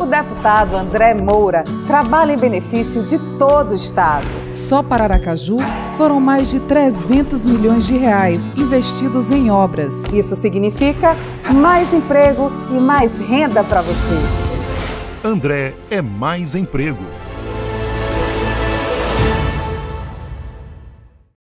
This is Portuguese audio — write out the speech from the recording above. o deputado André Moura trabalha em benefício de todo o Estado. Só para Aracaju foram mais de 300 milhões de reais investidos em obras. Isso significa mais emprego e mais renda para você. André é mais emprego.